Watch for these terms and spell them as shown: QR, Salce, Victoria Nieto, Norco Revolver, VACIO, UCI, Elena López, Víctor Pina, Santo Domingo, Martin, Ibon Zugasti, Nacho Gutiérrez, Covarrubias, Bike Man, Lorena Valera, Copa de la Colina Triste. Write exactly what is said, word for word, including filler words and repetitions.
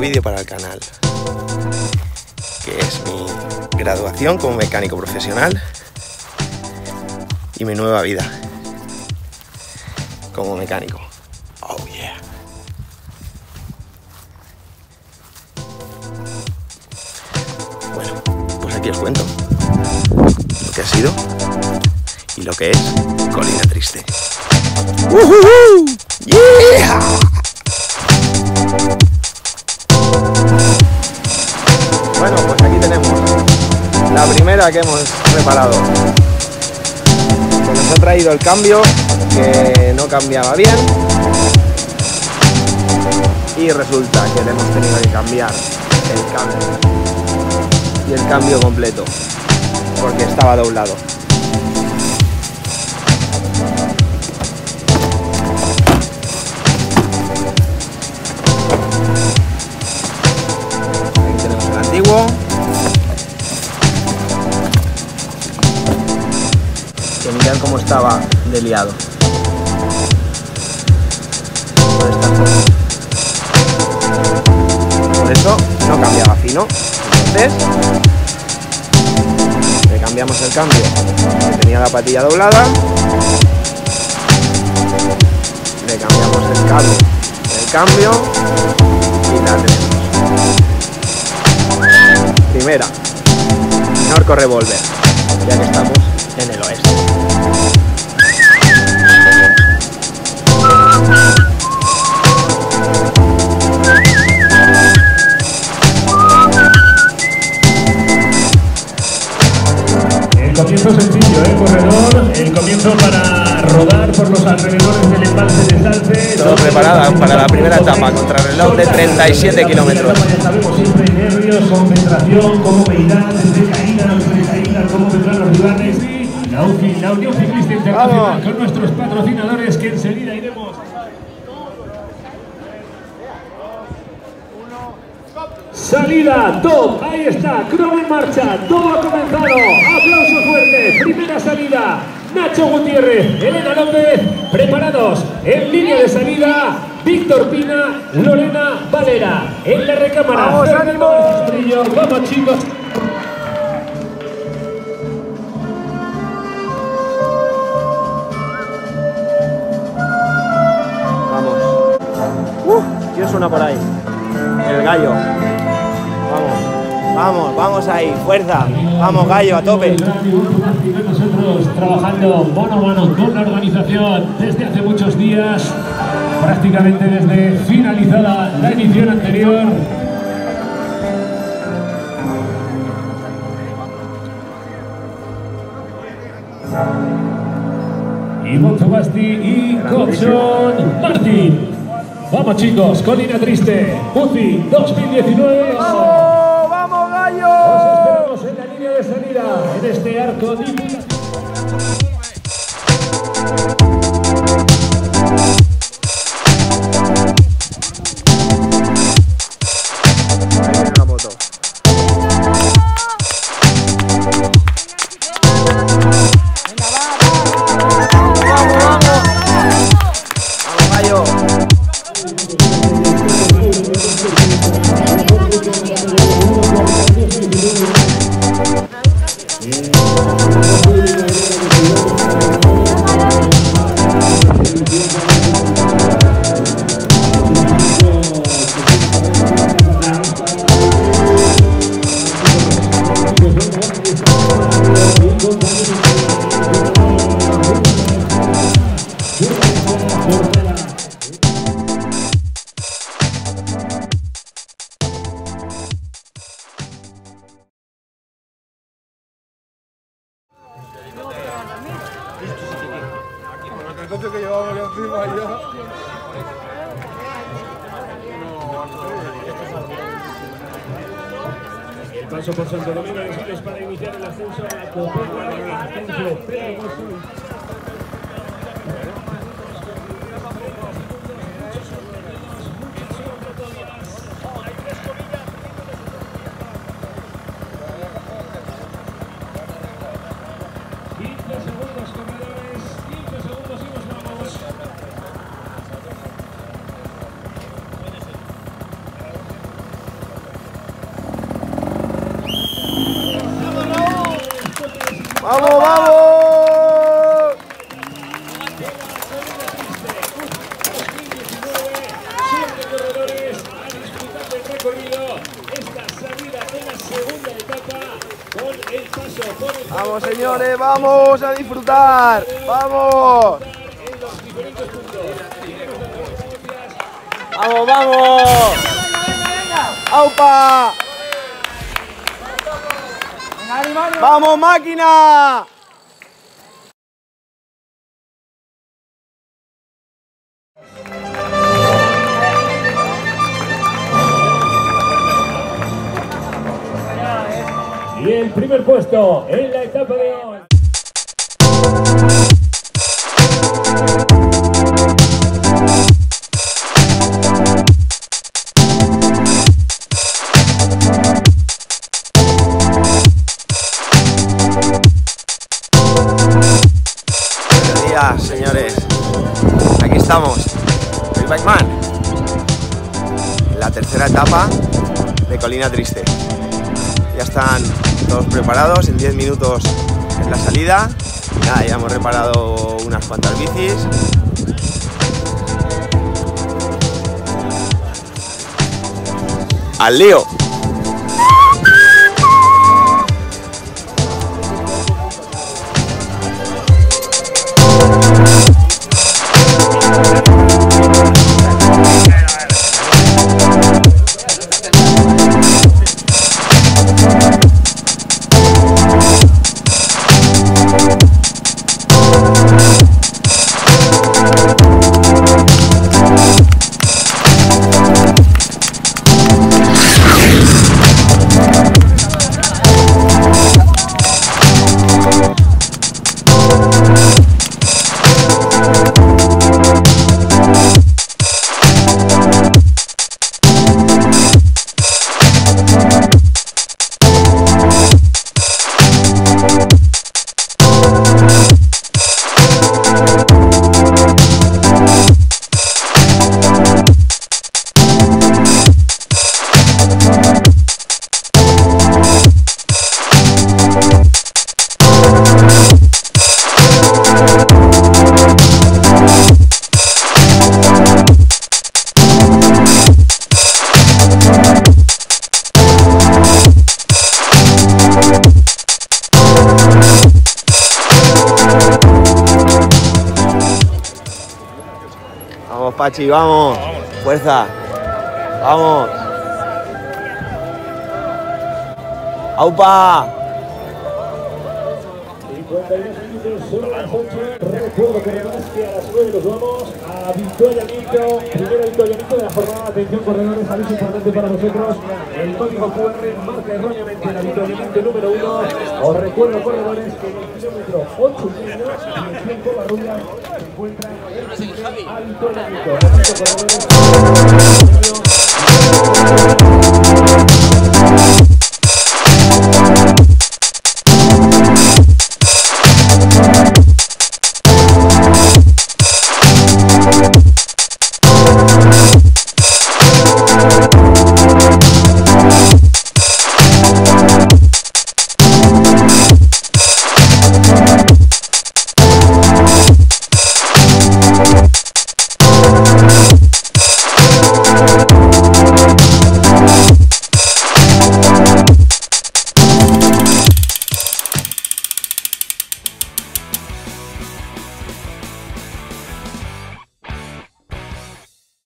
vídeo para el canal, que es mi graduación como mecánico profesional y mi nueva vida como mecánico. Oh yeah. Bueno, pues aquí os cuento lo que ha sido y lo que es Colina Triste. ¡Uh-huh-huh! ¡Yeah! Bueno, pues aquí tenemos la primera que hemos preparado. Se nos ha traído el cambio, que no cambiaba bien, y resulta que le hemos tenido que cambiar el cambio y el cambio completo porque estaba doblado. Que mirad cómo estaba de liado. Por eso no cambiaba fino. Entonces le cambiamos el cambio que tenía la patilla doblada, le cambiamos el cable, el cambio y la tenemos. Primera, Norco Revolver, ya que estamos en el oeste. El comienzo sencillo, ¿eh? Corredor, el comienzo para rodar por los alrededores del embalse de Salce. Todo preparada para la primera etapa, contrarreloj de treinta y siete kilómetros. Concentración, cómo peinar, desde caída, los tres caídas, cómo vendrán los rivales. La U C I, la Unión Ciclista Internacional, con nuestros patrocinadores que enseguida iremos. Salida, top, ahí está, crono en marcha, todo ha comenzado. Aplauso fuerte, primera salida. Nacho Gutiérrez, Elena López, preparados en línea de salida. Víctor Pina, Lorena Valera, en la recámara. ¡Vamos, ánimo! ¡Vamos, chicos! Vamos. ¡Uh! ¿Qué suena por ahí? El gallo. Vamos, vamos, vamos ahí, fuerza. Vamos, gallo, a tope. Nosotros trabajando mano a mano con la organización desde hace muchos días. Prácticamente desde finalizada la edición anterior. Ibon Zugasti y Colchón Martin. Vamos chicos, Colina Triste, U C I dos mil diecinueve. ¡Vamos, vamos gallo! Os esperamos en la línea de salida, en este arco de... que llevamos encima ya. El paso por Santo Domingo es para iniciar el ascenso a la Copa de la Colina Triste. ¡Vamos, vamos! ¡Vamos, señores! ¡Vamos a disfrutar! ¡Vamos! ¡Vamos, vamos! ¡Aupa! ¡Vamos, máquina! Y el primer puesto en la etapa de hoy. Señores, aquí estamos, soy Bike Man, la tercera etapa de Colina Triste. Ya están todos preparados, en diez minutos es la salida. Nada, ya hemos reparado unas cuantas bicis. ¡Al lío! Pachi, vamos, fuerza, vamos, aupa. Recuerdo que además que a las nueve nos vamos a Victoria Nieto, primera Victoria Nieto de la jornada. Atención corredores, aviso importante para nosotros, el código Q R marca erróneamente la Victoria Nieto número uno. Os recuerdo corredores que en el kilómetro ocho y medio, dirección Covarrubias, se encuentra a Victoria Nieto.